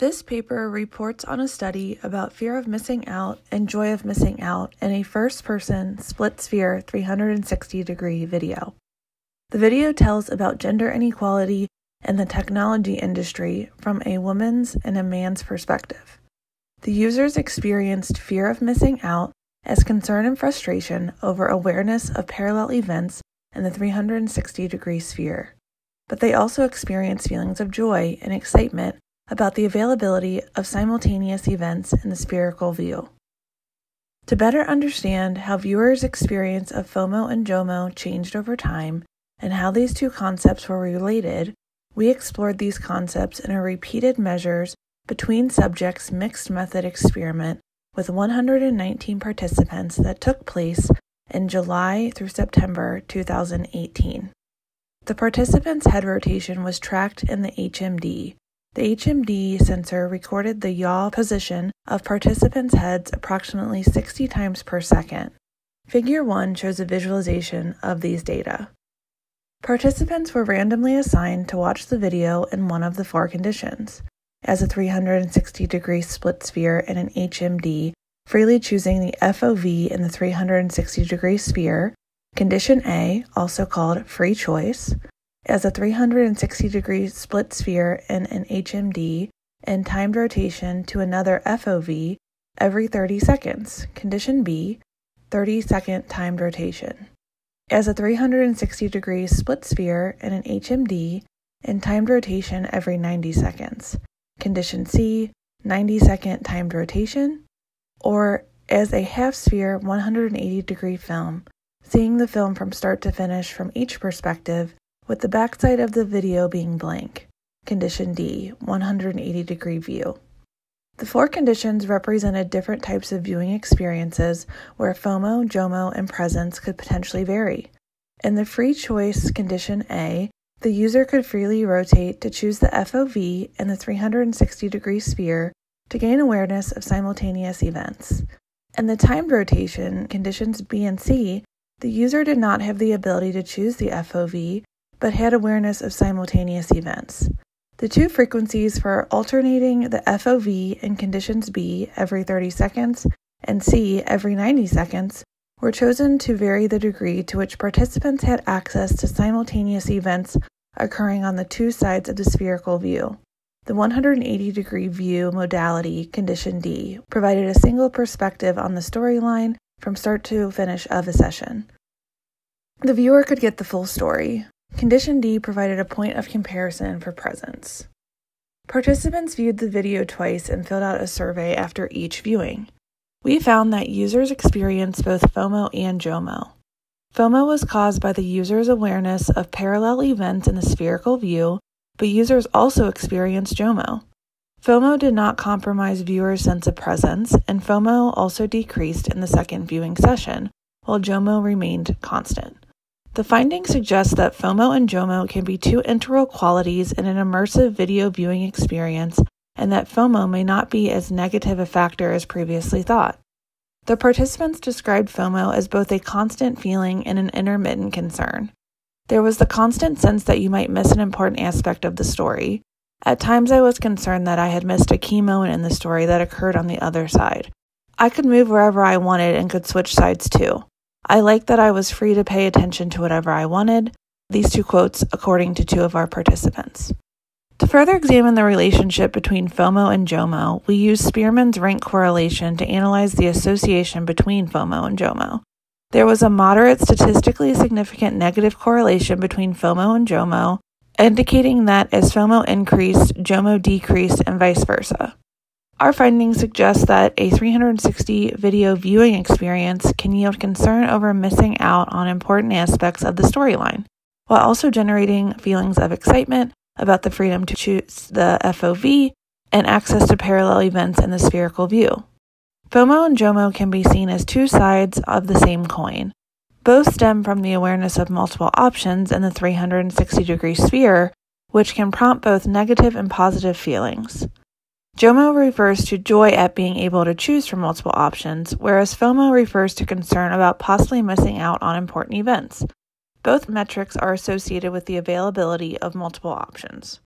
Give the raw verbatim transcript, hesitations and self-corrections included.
This paper reports on a study about fear of missing out and joy of missing out in a first-person, split-sphere, three hundred sixty degree video. The video tells about gender inequality in the technology industry from a woman's and a man's perspective. The users experienced fear of missing out as concern and frustration over awareness of parallel events in the three hundred sixty degree sphere, but they also experienced feelings of joy and excitement about the availability of simultaneous events in the spherical view. To better understand how viewers' experience of FOMO and JOMO changed over time and how these two concepts were related, we explored these concepts in a repeated measures between subjects mixed method experiment with one hundred nineteen participants that took place in July through September two thousand eighteen. The participants' head rotation was tracked in the H M D. The H M D sensor recorded the yaw position of participants' heads approximately sixty times per second. Figure one shows a visualization of these data. Participants were randomly assigned to watch the video in one of the four conditions: as a three hundred sixty degree split sphere in an H M D, freely choosing the F O V in the three hundred sixty degree sphere, condition A, also called free choice, as a three hundred sixty degree split sphere in an H M D, and timed rotation to another F O V every thirty seconds, condition B, thirty second timed rotation. As a three hundred sixty degree split sphere in an H M D, and timed rotation every ninety seconds, condition C, ninety second timed rotation, or as a half-sphere one hundred eighty degree film, seeing the film from start to finish from each perspective, with the backside of the video being blank, condition D, one hundred eighty degree view. The four conditions represented different types of viewing experiences where FOMO, JOMO, and presence could potentially vary. In the free choice condition A, the user could freely rotate to choose the F O V in the three hundred sixty degree sphere to gain awareness of simultaneous events. In the timed rotation, conditions B and C, the user did not have the ability to choose the F O V, but had awareness of simultaneous events. The two frequencies for alternating the F O V in conditions B every thirty seconds and C every ninety seconds were chosen to vary the degree to which participants had access to simultaneous events occurring on the two sides of the spherical view. The one hundred eighty degree view modality, condition D, provided a single perspective on the storyline from start to finish of a session. The viewer could get the full story. Condition D provided a point of comparison for presence. Participants viewed the video twice and filled out a survey after each viewing. We found that users experienced both FOMO and JOMO. FOMO was caused by the user's awareness of parallel events in the spherical view, but users also experienced JOMO. FOMO did not compromise viewers' sense of presence, and FOMO also decreased in the second viewing session, while JOMO remained constant. The findings suggest that FOMO and JOMO can be two integral qualities in an immersive video viewing experience, and that FOMO may not be as negative a factor as previously thought. The participants described FOMO as both a constant feeling and an intermittent concern. There was the constant sense that you might miss an important aspect of the story. At times I was concerned that I had missed a key moment in the story that occurred on the other side. I could move wherever I wanted and could switch sides too. I liked that I was free to pay attention to whatever I wanted. These two quotes according to two of our participants. To further examine the relationship between FOMO and JOMO, we used Spearman's rank correlation to analyze the association between FOMO and JOMO. There was a moderate statistically significant negative correlation between FOMO and JOMO, indicating that as FOMO increased, JOMO decreased, and vice versa. Our findings suggest that a three hundred sixty video viewing experience can yield concern over missing out on important aspects of the storyline, while also generating feelings of excitement about the freedom to choose the F O V and access to parallel events in the spherical view. FOMO and JOMO can be seen as two sides of the same coin. Both stem from the awareness of multiple options in the three hundred sixty degree sphere, which can prompt both negative and positive feelings. JOMO refers to joy at being able to choose from multiple options, whereas FOMO refers to concern about possibly missing out on important events. Both metrics are associated with the availability of multiple options.